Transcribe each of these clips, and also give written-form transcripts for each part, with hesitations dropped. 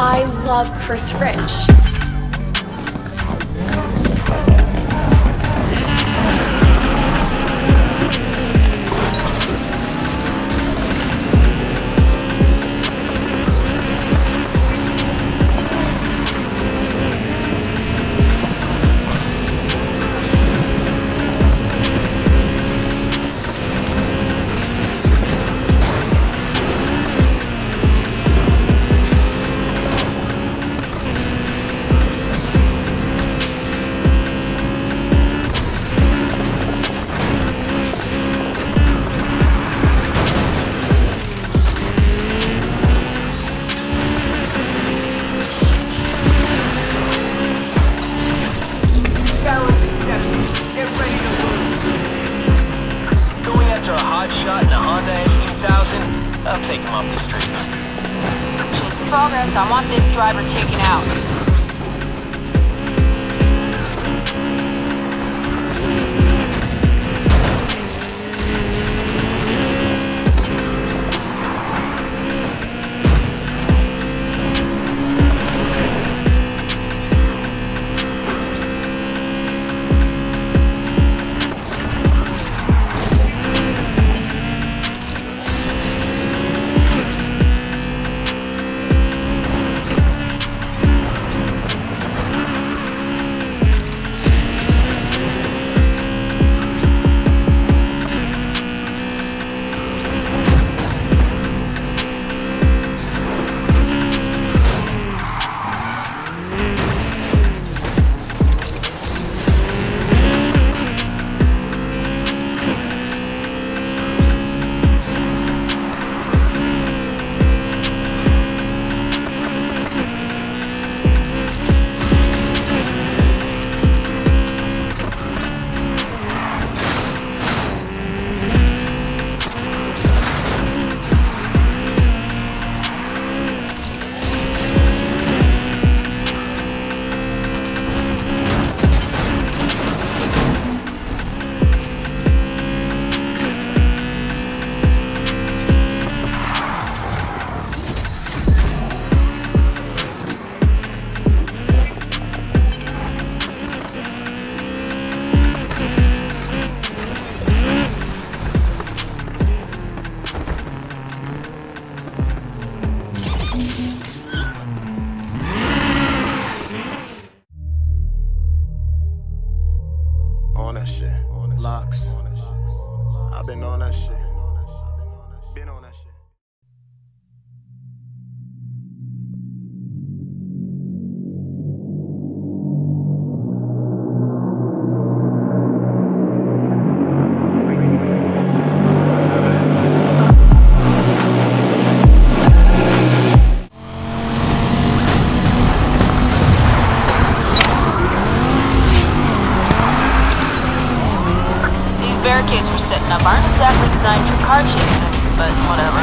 I love Chris Rich. I'll take him off the street. Progress, I want this driver taken out. Locks. I've been on that shit. Been on that shit. Barricades we're setting up aren't exactly designed for car chases, but whatever.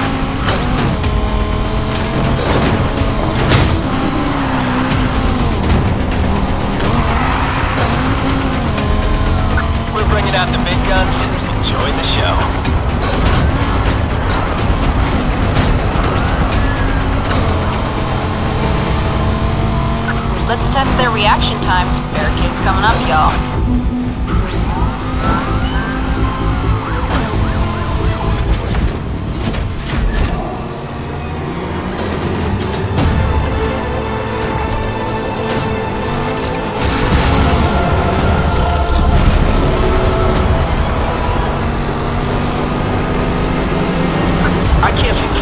We're bringing out the big guns and enjoy the show. Let's test their reaction times. Barricades coming up, y'all.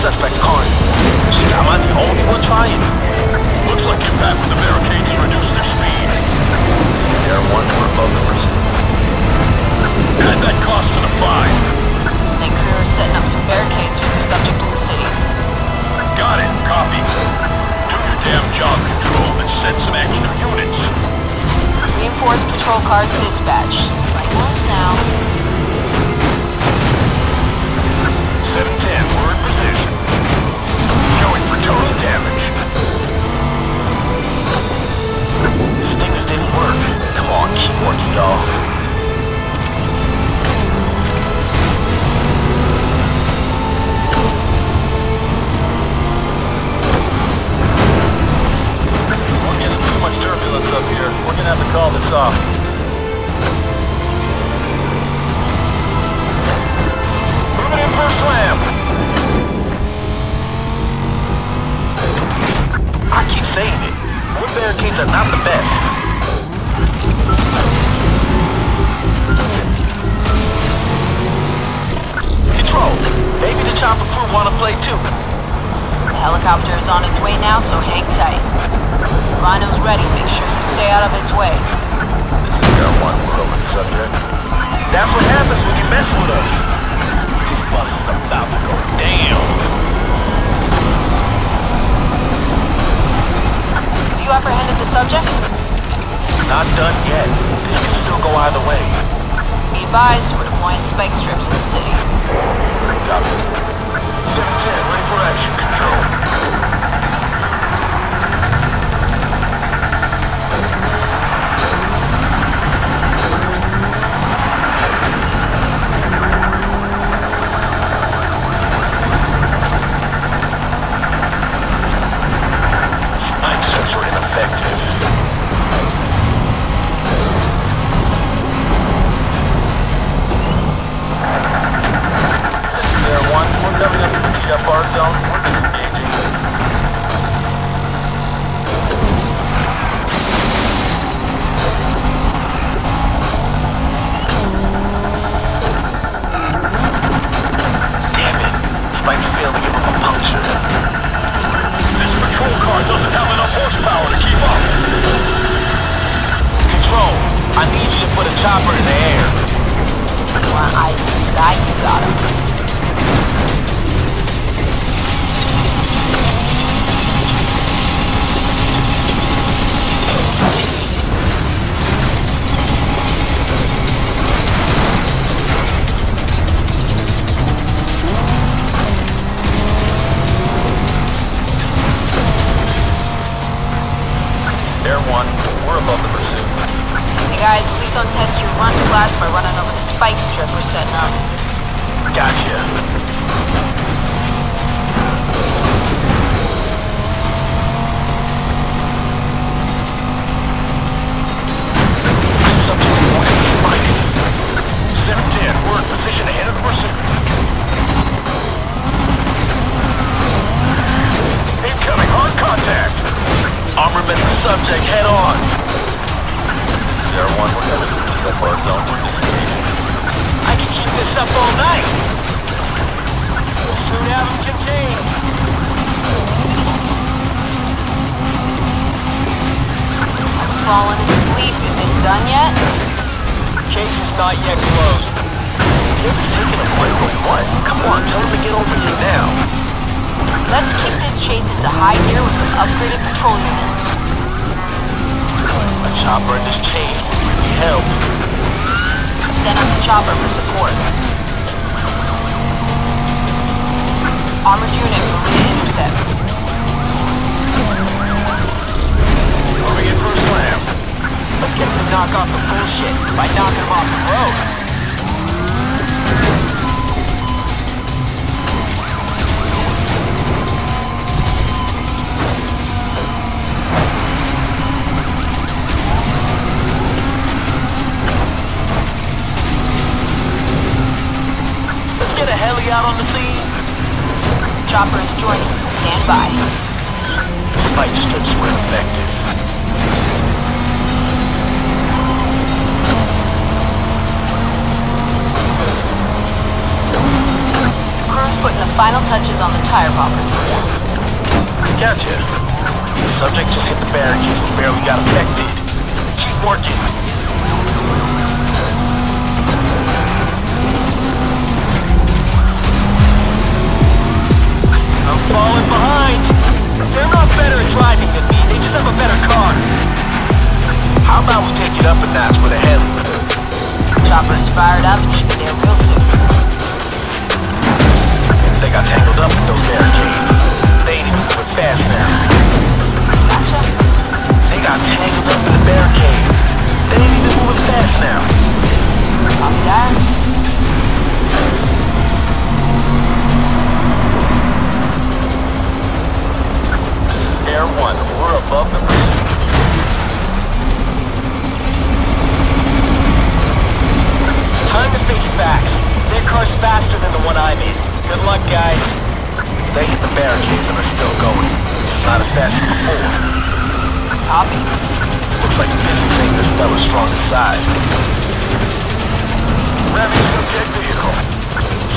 Suspect cars. Shit, am I the only one trying? Looks like you're back with the barricades to reduce their speed. There are one for both of us. Add that cost to the fine. They crew are setting up some barricades for the subject in the city. Got it, copy. Do your damn job, Control, and send some extra units. Reinforced patrol cars dispatched. Like those now. 7-10, we're in position. Going for total damage. These things didn't work. Come on, keep working, y'all. Relay 2. The helicopter is on its way now, so hang tight. Rhino's ready. Make sure you stay out of its way. This is Air 1. We're over the subject. That's what happens when you mess with us. This bus is about to go down. Have you apprehended the subject? Not done yet. This can still go either way. Be advised, we're deploying spike strips in the city. Copy. 7-10, ready for action. Control.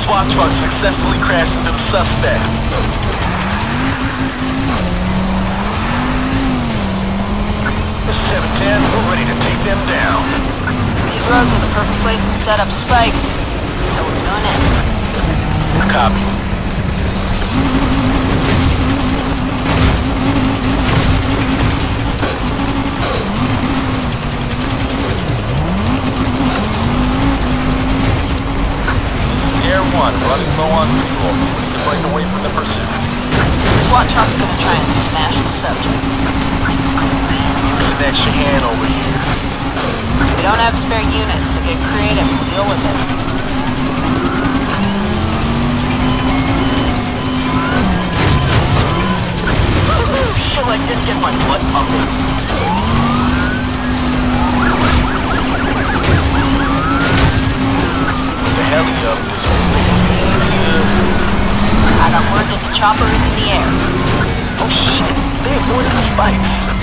SWAT truck successfully crashed into the suspect. We're ready to take them down. These roads are the perfect place to set up spikes, so we're doing it. Copy. Air 1, running low on fuel. We're running away from the pursuit. SWAT truck's gonna try and smash the subject. An extra hand over here. We don't have spare units, so get creative and deal with it. Shit like this gets my blood pumping. The heli up. I got word that the chopper is in the air. Oh shit, they avoided the spikes.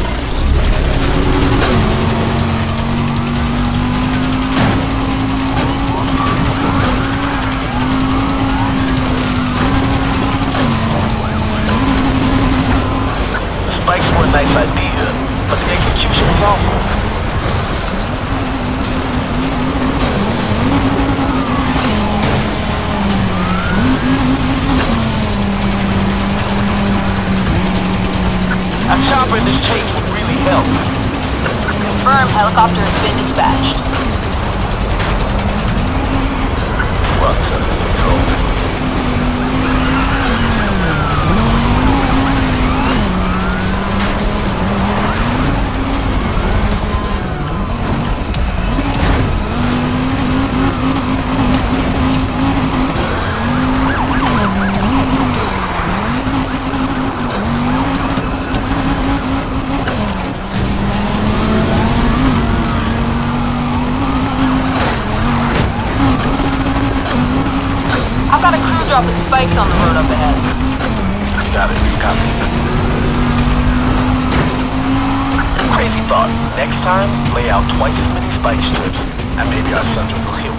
Spikes were a nice idea, but the execution was awful. A chopper in this chase would really help. Confirm, helicopter has been dispatched. Trucks under control. Dropping spikes on the road up ahead. Got it, copy. Crazy thought. Next time, lay out twice as many spike strips, and maybe our subject will heal.